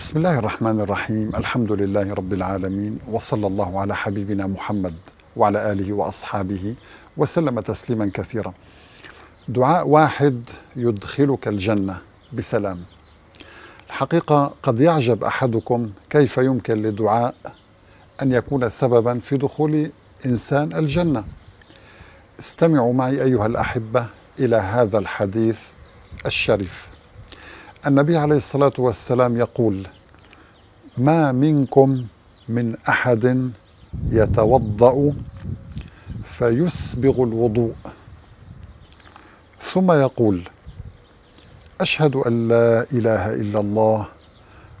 بسم الله الرحمن الرحيم. الحمد لله رب العالمين، وصلى الله على حبيبنا محمد وعلى آله وأصحابه وسلم تسليما كثيرا. دعاء واحد يدخلك الجنة بسلام. الحقيقة قد يعجب أحدكم كيف يمكن لدعاء أن يكون سببا في دخول إنسان الجنة. استمعوا معي أيها الأحبة إلى هذا الحديث الشريف. النبي عليه الصلاة والسلام يقول: ما منكم من أحد يتوضأ فيسبغ الوضوء ثم يقول: أشهد أن لا إله إلا الله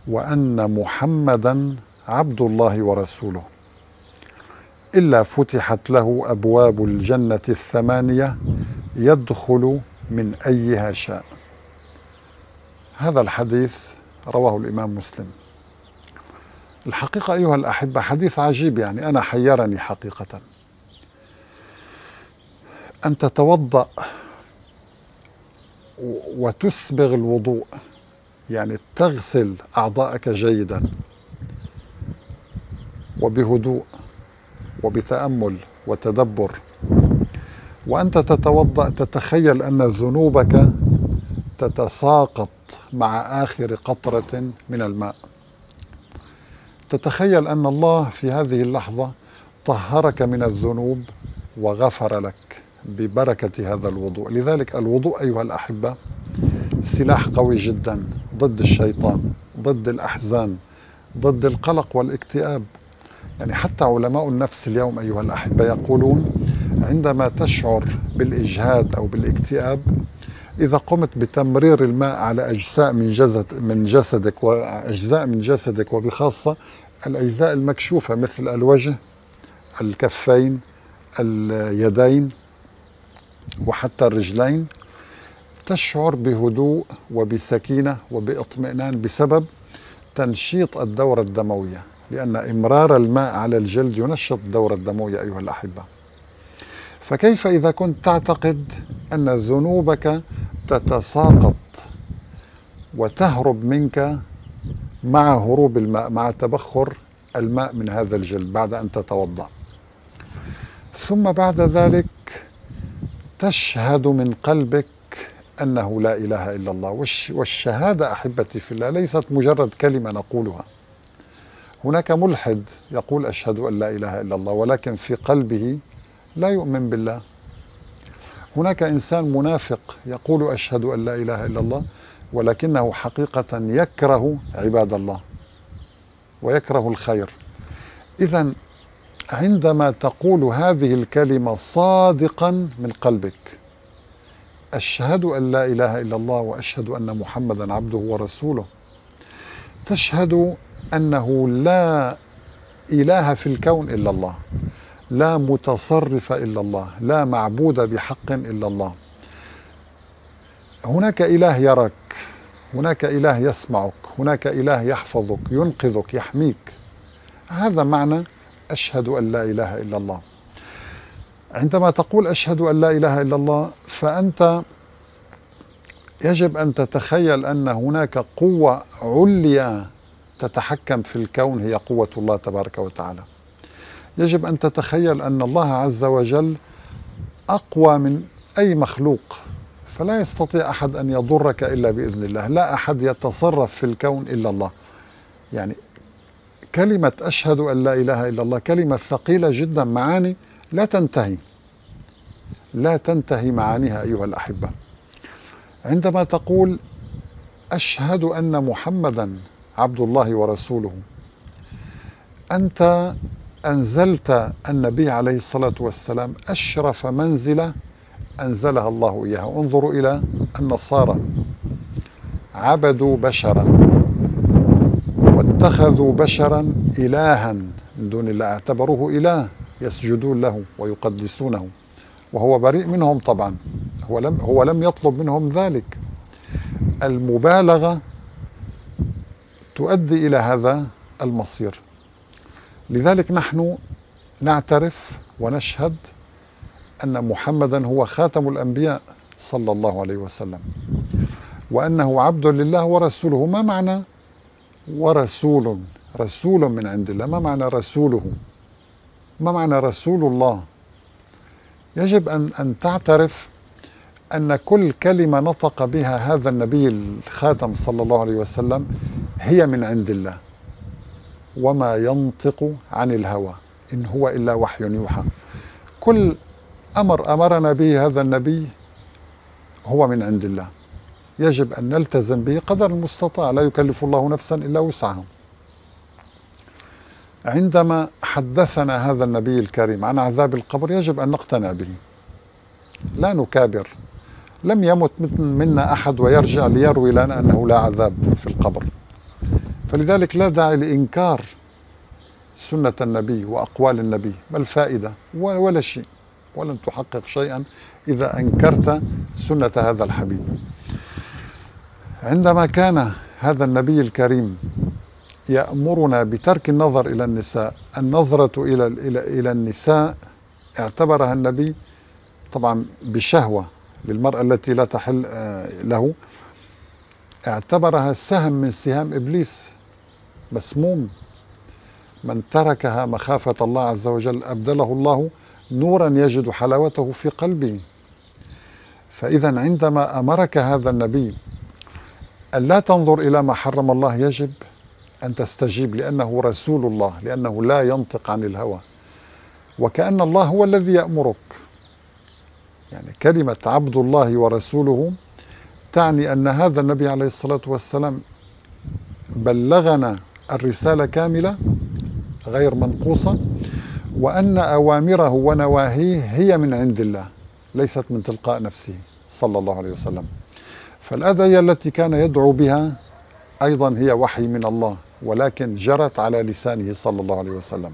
وأن محمدا عبد الله ورسوله، إلا فتحت له أبواب الجنة 8 يدخل من أيها شاء. هذا الحديث رواه الإمام مسلم. الحقيقة أيها الأحبة حديث عجيب، يعني أنا حيرني حقيقة أن تتوضأ وتسبغ الوضوء، يعني تغسل أعضاءك جيدا وبهدوء وبتأمل وتدبر، وأنت تتوضأ تتخيل أن ذنوبك تتساقط مع آخر قطرة من الماء. تتخيل أن الله في هذه اللحظة طهرك من الذنوب وغفر لك ببركة هذا الوضوء. لذلك الوضوء أيها الأحبة سلاح قوي جدا ضد الشيطان، ضد الأحزان، ضد القلق والاكتئاب. يعني حتى علماء النفس اليوم أيها الأحبة يقولون عندما تشعر بالإجهاد أو بالاكتئاب، إذا قمت بتمرير الماء على أجزاء من جسدك وبخاصة الأجزاء المكشوفة مثل الوجه، الكفين، اليدين وحتى الرجلين، تشعر بهدوء وبسكينة وباطمئنان بسبب تنشيط الدورة الدموية، لأن إمرار الماء على الجلد ينشط الدورة الدموية أيها الأحبة. فكيف إذا كنت تعتقد أن ذنوبك تتساقط وتهرب منك مع هروب الماء، مع تبخر الماء من هذا الجلد بعد أن تتوضأ، ثم بعد ذلك تشهد من قلبك أنه لا إله إلا الله. والشهادة أحبتي في الله ليست مجرد كلمة نقولها. هناك ملحد يقول أشهد أن لا إله إلا الله ولكن في قلبه لا يؤمن بالله. هناك إنسان منافق يقول أشهد أن لا إله إلا الله ولكنه حقيقة يكره عباد الله ويكره الخير. إذن عندما تقول هذه الكلمة صادقا من قلبك، أشهد أن لا إله إلا الله وأشهد أن محمدا عبده ورسوله، تشهد أنه لا إله في الكون إلا الله، لا متصرف إلا الله، لا معبود بحق إلا الله. هناك إله يراك، هناك إله يسمعك، هناك إله يحفظك، ينقذك، يحميك. هذا معنى أشهد أن لا إله إلا الله. عندما تقول أشهد أن لا إله إلا الله، فأنت يجب أن تتخيل أن هناك قوة عليا تتحكم في الكون، هي قوة الله تبارك وتعالى. يجب أن تتخيل أن الله عز وجل أقوى من أي مخلوق، فلا يستطيع أحد أن يضرك إلا بإذن الله، لا أحد يتصرف في الكون إلا الله. يعني كلمة أشهد أن لا إله إلا الله كلمة ثقيلة جدا، معاني لا تنتهي معانيها أيها الأحبة. عندما تقول أشهد أن محمدا عبد الله ورسوله، أنت أنزلت النبي عليه الصلاة والسلام أشرف منزلة أنزلها الله إياها. انظروا إلى النصارى، عبدوا بشرا واتخذوا بشرا إلها من دون الله، اعتبروه إله يسجدون له ويقدسونه، وهو بريء منهم طبعا، هو لم يطلب منهم ذلك. المبالغة تؤدي إلى هذا المصير. لذلك نحن نعترف ونشهد أن محمدا هو خاتم الأنبياء صلى الله عليه وسلم، وأنه عبد لله ورسوله. ما معنى ورسول، رسول من عند الله. ما معنى رسوله؟ ما معنى رسول الله؟ يجب أن تعترف أن كل كلمة نطق بها هذا النبي الخاتم صلى الله عليه وسلم هي من عند الله، وما ينطق عن الهوى إن هو إلا وحي يوحى. كل أمر أمرنا به هذا النبي هو من عند الله، يجب أن نلتزم به قدر المستطاع، لا يكلف الله نفسا إلا وسعها. عندما حدثنا هذا النبي الكريم عن عذاب القبر يجب أن نقتنع به، لا نكابر. لم يمت منا أحد ويرجع ليروي لنا أنه لا عذاب في القبر، فلذلك لا داعي لإنكار سنة النبي وأقوال النبي، ما الفائدة؟ ولا شيء، ولن تحقق شيئا إذا أنكرت سنة هذا الحبيب. عندما كان هذا النبي الكريم يأمرنا بترك النظر إلى النساء، النظرة إلى النساء اعتبرها النبي طبعا بشهوة للمرأة التي لا تحل له، اعتبرها سهم من سهام إبليس مسموم. من تركها مخافة الله عز وجل أبدله الله نورا يجد حلاوته في قلبه. فإذا عندما أمرك هذا النبي أن لا تنظر إلى ما حرم الله يجب أن تستجيب، لأنه رسول الله، لأنه لا ينطق عن الهوى، وكأن الله هو الذي يأمرك. يعني كلمة عبد الله ورسوله تعني أن هذا النبي عليه الصلاة والسلام بلغنا الرسالة كاملة غير منقوصة، وأن أوامره ونواهيه هي من عند الله ليست من تلقاء نفسه صلى الله عليه وسلم. فالأدعية التي كان يدعو بها أيضا هي وحي من الله، ولكن جرت على لسانه صلى الله عليه وسلم.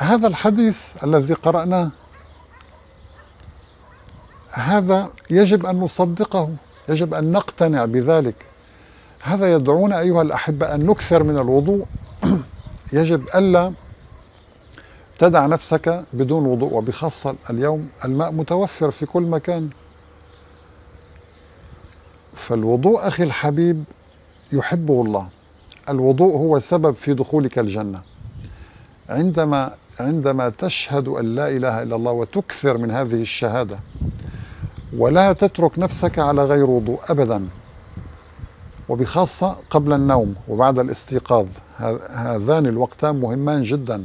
هذا الحديث الذي قرأناه هذا يجب أن نصدقه، يجب أن نقتنع بذلك. هذا يدعونا أيها الأحبة أن نكثر من الوضوء. يجب ألا تدع نفسك بدون وضوء، وبخاصة اليوم الماء متوفر في كل مكان. فالوضوء أخي الحبيب يحبه الله، الوضوء هو سبب في دخولك الجنة. عندما تشهد أن لا إله إلا الله وتكثر من هذه الشهادة ولا تترك نفسك على غير وضوء أبدا، وبخاصة قبل النوم وبعد الاستيقاظ، هذان الوقتان مهمان جدا.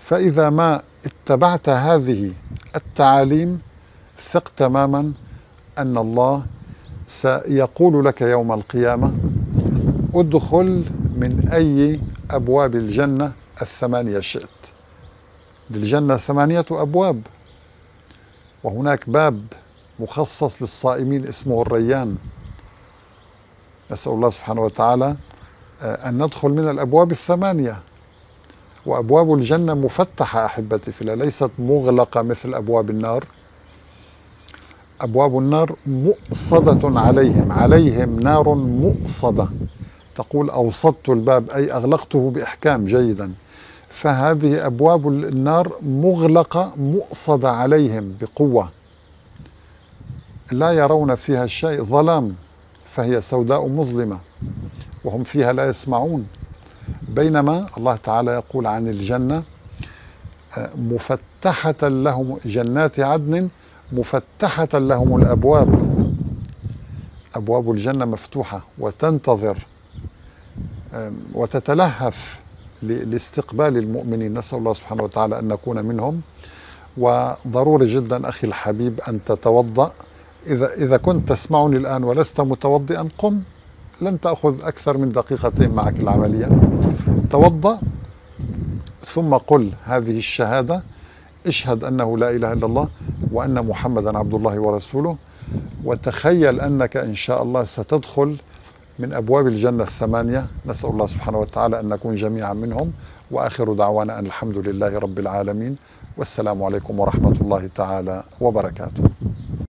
فإذا ما اتبعت هذه التعاليم ثق تماما أن الله سيقول لك يوم القيامة: ادخل من أي أبواب الجنة الثمانية شئت. للجنة 8 أبواب، وهناك باب مخصص للصائمين اسمه الريان. نسأل الله سبحانه وتعالى أن ندخل من الأبواب 8. وأبواب الجنة مفتحة أحبتي في الله، ليست مغلقة مثل أبواب النار. أبواب النار مؤصدة عليهم، عليهم نار مؤصدة. تقول: أوصدت الباب، أي أغلقته بإحكام جيدا. فهذه أبواب النار مغلقة مؤصدة عليهم بقوة، لا يرون فيها شيء، ظلام، فهي سوداء مظلمة وهم فيها لا يسمعون. بينما الله تعالى يقول عن الجنة: مفتحة لهم جنات عدن مفتحة لهم الأبواب. أبواب الجنة مفتوحة وتنتظر وتتلهف لاستقبال المؤمنين. نسأل الله سبحانه وتعالى أن نكون منهم. وضروري جدا أخي الحبيب أن تتوضأ. إذا كنت تسمعني الآن ولست متوضئا قم، لن تأخذ أكثر من دقيقتين معك العملية. توضأ ثم قل هذه الشهادة: اشهد أنه لا إله إلا الله وأن محمدا عبد الله ورسوله. وتخيل أنك إن شاء الله ستدخل من أبواب الجنة 8. نسأل الله سبحانه وتعالى أن نكون جميعا منهم. وآخر دعوانا أن الحمد لله رب العالمين، والسلام عليكم ورحمة الله تعالى وبركاته.